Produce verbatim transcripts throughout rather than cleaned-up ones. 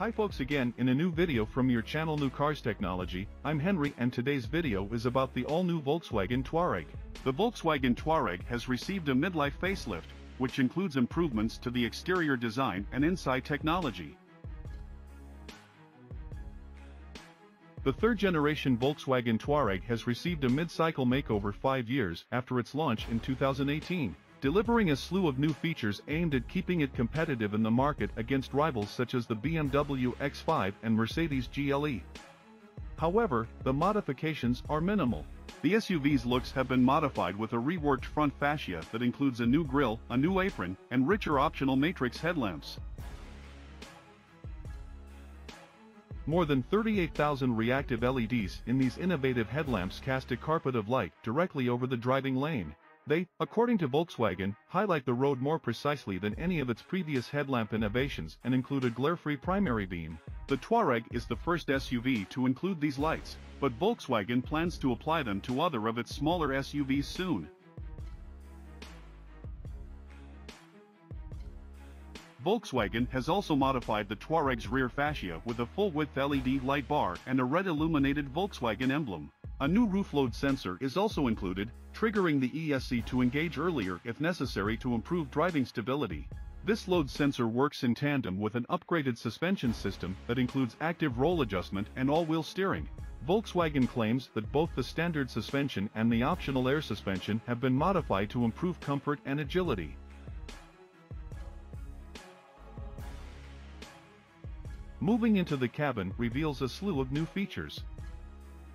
Hi folks, again in a new video from your channel New Cars Technology. I'm Henry, and today's video is about the all-new Volkswagen Touareg. The Volkswagen Touareg has received a midlife facelift, which includes improvements to the exterior design and inside technology. The third-generation Volkswagen Touareg has received a mid-cycle makeover five years after its launch in two thousand eighteen. Delivering a slew of new features aimed at keeping it competitive in the market against rivals such as the B M W X five and Mercedes G L E. However, the modifications are minimal. The S U V's looks have been modified with a reworked front fascia that includes a new grille, a new apron, and richer optional matrix headlamps. More than thirty-eight thousand reactive L E Ds in these innovative headlamps cast a carpet of light directly over the driving lane. They, according to Volkswagen, highlight the road more precisely than any of its previous headlamp innovations and include a glare-free primary beam. The Touareg is the first S U V to include these lights, but Volkswagen plans to apply them to other of its smaller S U Vs soon. Volkswagen has also modified the Touareg's rear fascia with a full-width L E D light bar and a red-illuminated Volkswagen emblem. A new roof load sensor is also included, triggering the E S C to engage earlier if necessary to improve driving stability. This load sensor works in tandem with an upgraded suspension system that includes active roll adjustment and all-wheel steering. Volkswagen claims that both the standard suspension and the optional air suspension have been modified to improve comfort and agility. Moving into the cabin reveals a slew of new features.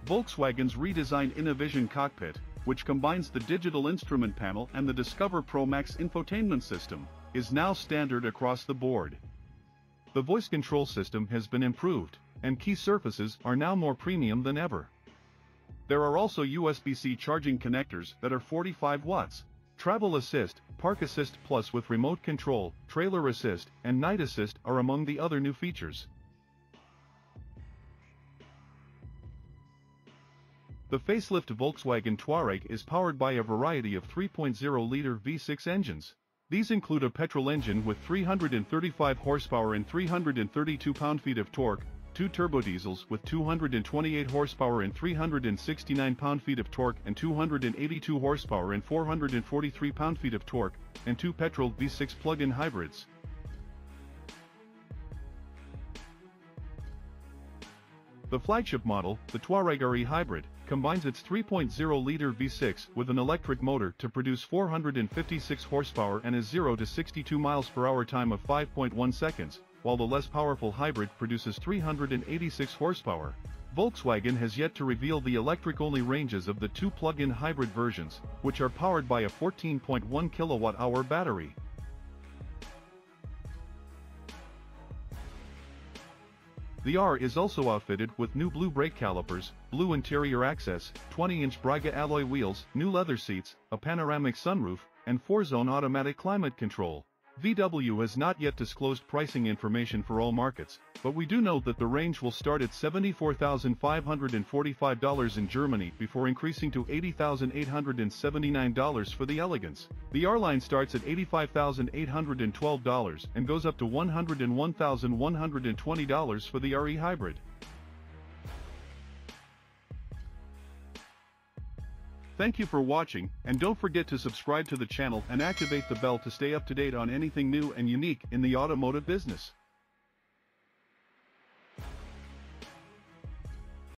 Volkswagen's redesigned InnoVision cockpit, which combines the digital instrument panel and the Discover Pro Max infotainment system, is now standard across the board. The voice control system has been improved, and key surfaces are now more premium than ever. There are also U S B C charging connectors that are forty-five watts, Travel Assist, Park Assist Plus with remote control, Trailer Assist, and Night Assist are among the other new features. The facelift Volkswagen Touareg is powered by a variety of three point oh liter V six engines. These include a petrol engine with three hundred thirty-five horsepower and three hundred thirty-two pound-feet of torque, two turbodiesels with two hundred twenty-eight horsepower and three hundred sixty-nine pound-feet of torque and two hundred eighty-two horsepower and four hundred forty-three pound-feet of torque, and two petrol V six plug-in hybrids. The flagship model, the Touareg R E Hybrid, combines its three point oh liter V six with an electric motor to produce four hundred fifty-six horsepower and a zero to sixty-two miles per hour time of five point one seconds, while the less powerful hybrid produces three hundred eighty-six horsepower. Volkswagen has yet to reveal the electric-only ranges of the two plug-in hybrid versions, which are powered by a fourteen point one kilowatt hour battery. The R is also outfitted with new blue brake calipers, blue interior access, twenty-inch Braga alloy wheels, new leather seats, a panoramic sunroof, and four-zone automatic climate control. V W has not yet disclosed pricing information for all markets, but we do know that the range will start at seventy-four thousand five hundred forty-five dollars in Germany before increasing to eighty thousand eight hundred seventy-nine dollars for the Elegance. The R line starts at eighty-five thousand eight hundred twelve dollars and goes up to one hundred one thousand one hundred twenty dollars for the R E Hybrid. Thank you for watching, and don't forget to subscribe to the channel and activate the bell to stay up to date on anything new and unique in the automotive business.